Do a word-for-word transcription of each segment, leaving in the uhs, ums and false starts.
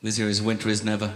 This year is Winter Is Never.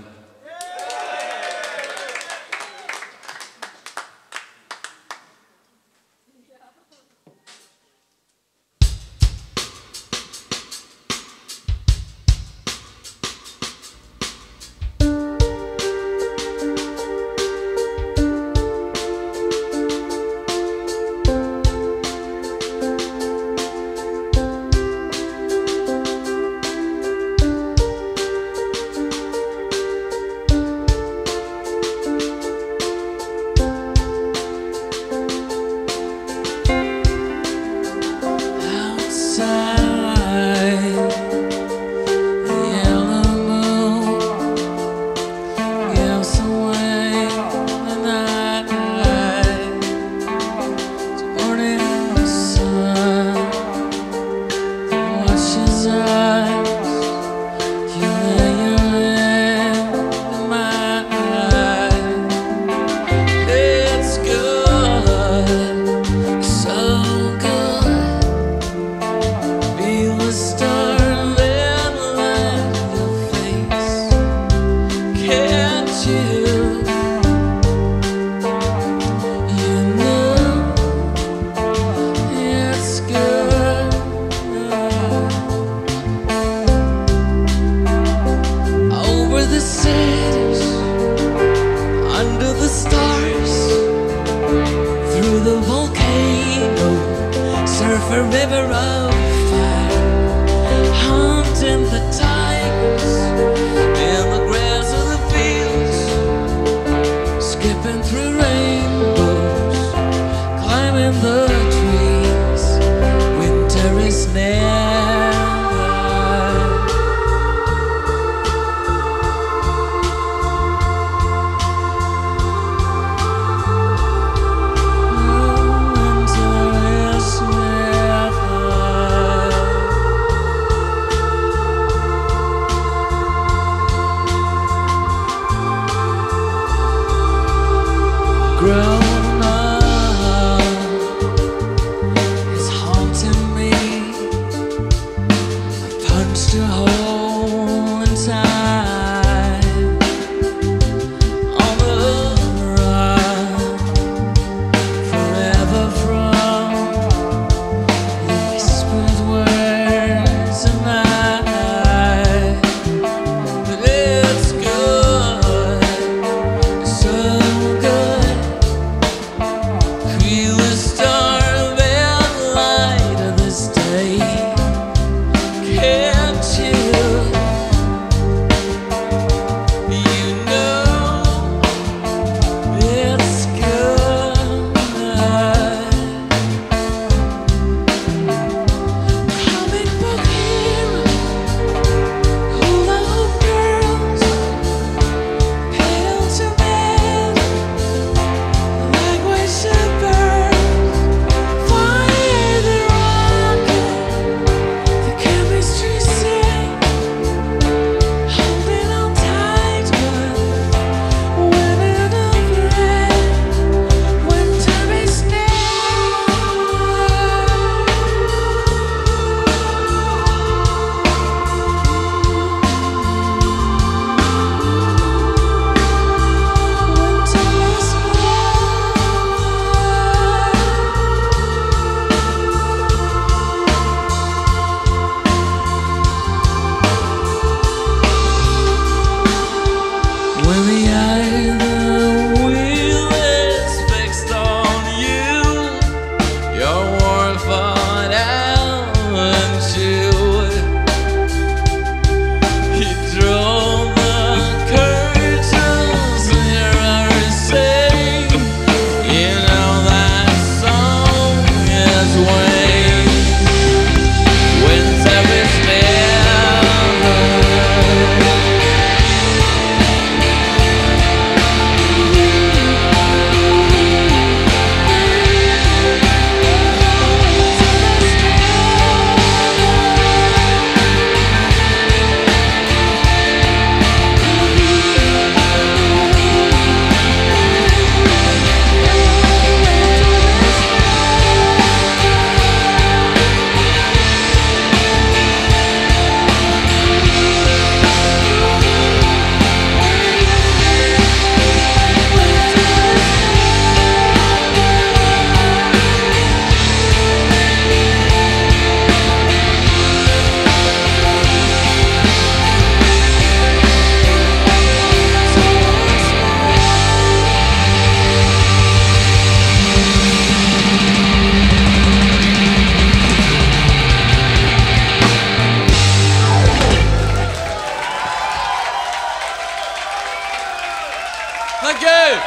Thank you.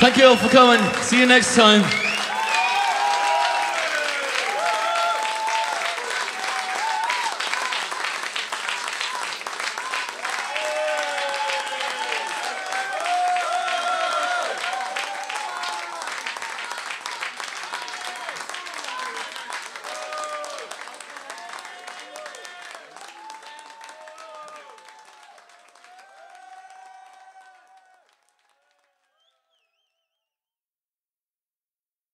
Thank you all for coming. See you next time.